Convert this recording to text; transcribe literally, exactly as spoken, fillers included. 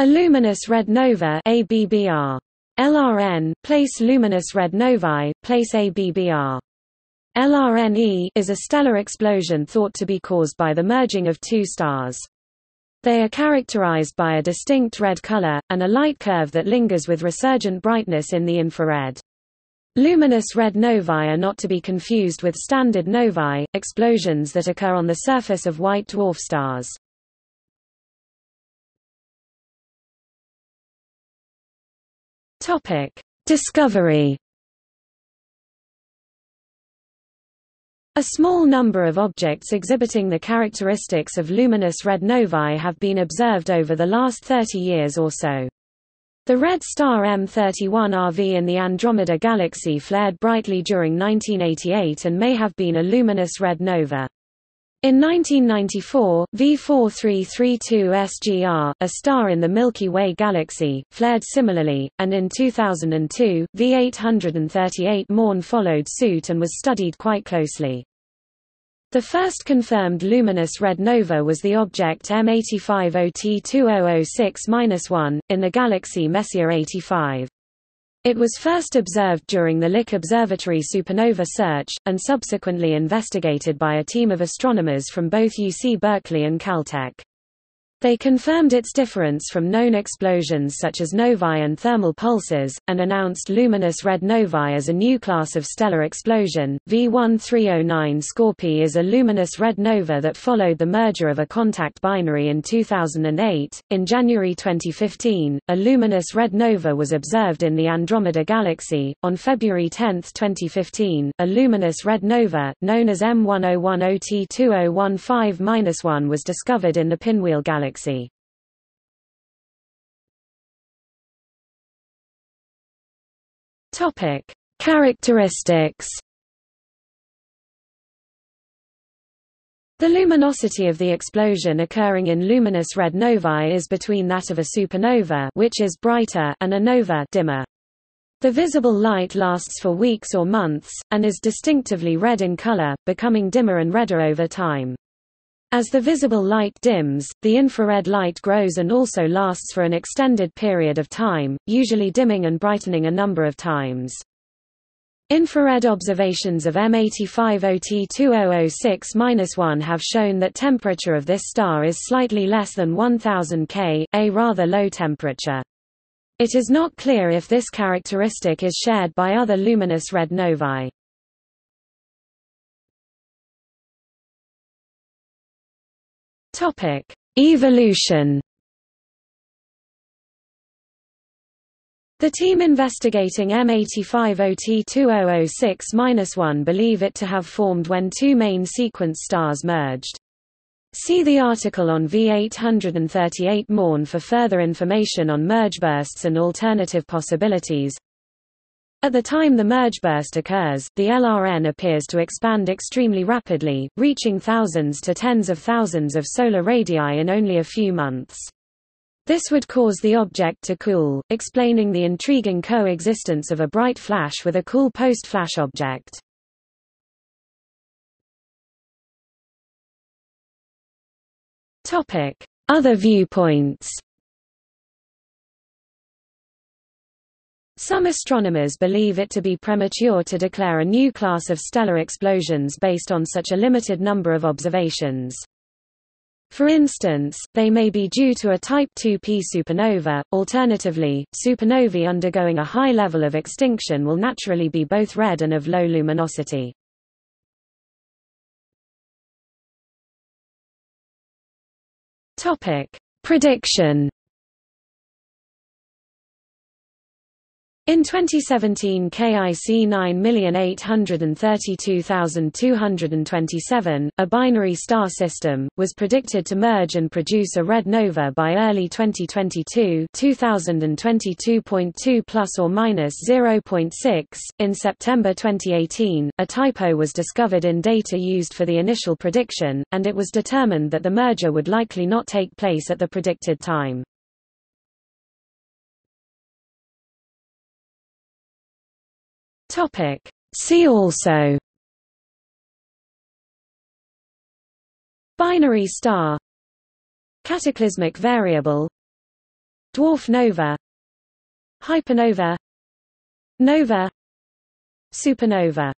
A luminous red nova A B B R. L R N, place luminous red novae, place A B B R. L R N E is a stellar explosion thought to be caused by the merging of two stars. They are characterized by a distinct red color, and a light curve that lingers with resurgent brightness in the infrared. Luminous red novae are not to be confused with standard novae, explosions that occur on the surface of white dwarf stars. Topic: Discovery. A small number of objects exhibiting the characteristics of luminous red novae have been observed over the last thirty years or so. The red star M thirty-one R V in the Andromeda Galaxy flared brightly during nineteen eighty-eight and may have been a luminous red nova. In nineteen ninety-four, V four three three two S G R, a star in the Milky Way galaxy, flared similarly, and in two thousand two, V eight thirty-eight Mon followed suit and was studied quite closely. The first confirmed luminous red nova was the object M eighty-five O T two thousand six dash one, in the galaxy Messier eighty-five. It was first observed during the Lick Observatory supernova search, and subsequently investigated by a team of astronomers from both U C Berkeley and Caltech. They confirmed its difference from known explosions such as novae and thermal pulses, and announced luminous red novae as a new class of stellar explosion. V one three zero nine Scorpii is a luminous red nova that followed the merger of a contact binary in two thousand eight. In January twenty fifteen, a luminous red nova was observed in the Andromeda Galaxy. On February tenth twenty fifteen, a luminous red nova, known as M one oh one O T two thousand fifteen dash one, was discovered in the Pinwheel Galaxy. Topic: Characteristics. The luminosity of the explosion occurring in luminous red novae is between that of a supernova, which is brighter, and a nova, dimmer. The visible light lasts for weeks or months and is distinctively red in color, becoming dimmer and redder over time. As the visible light dims, the infrared light grows and also lasts for an extended period of time, usually dimming and brightening a number of times. Infrared observations of M eighty-five O T two thousand six dash one have shown that temperature of this star is slightly less than one thousand Kelvin, a rather low temperature. It is not clear if this characteristic is shared by other luminous red novae. Topic: Evolution. The team investigating M eighty-five O T two thousand six dash one believe it to have formed when two main sequence stars merged. See the article on V eight thirty-eight Mon for further information on mergebursts and alternative possibilities. At the time the mergeburst occurs, the L R N appears to expand extremely rapidly, reaching thousands to tens of thousands of solar radii in only a few months. This would cause the object to cool, explaining the intriguing coexistence of a bright flash with a cool post-flash object. Other viewpoints. Some astronomers believe it to be premature to declare a new class of stellar explosions based on such a limited number of observations. For instance, they may be due to a type two P supernova. Alternatively, supernovae undergoing a high level of extinction will naturally be both red and of low luminosity. Topic: Prediction. In twenty seventeen, K I C nine eight three two two two seven, a binary star system, was predicted to merge and produce a red nova by early twenty twenty-two, two thousand twenty-two point two plus or minus zero point six. In September twenty eighteen, a typo was discovered in data used for the initial prediction, and it was determined that the merger would likely not take place at the predicted time. Topic: See also. Binary star. Cataclysmic variable. Dwarf nova, hypernova, nova, supernova.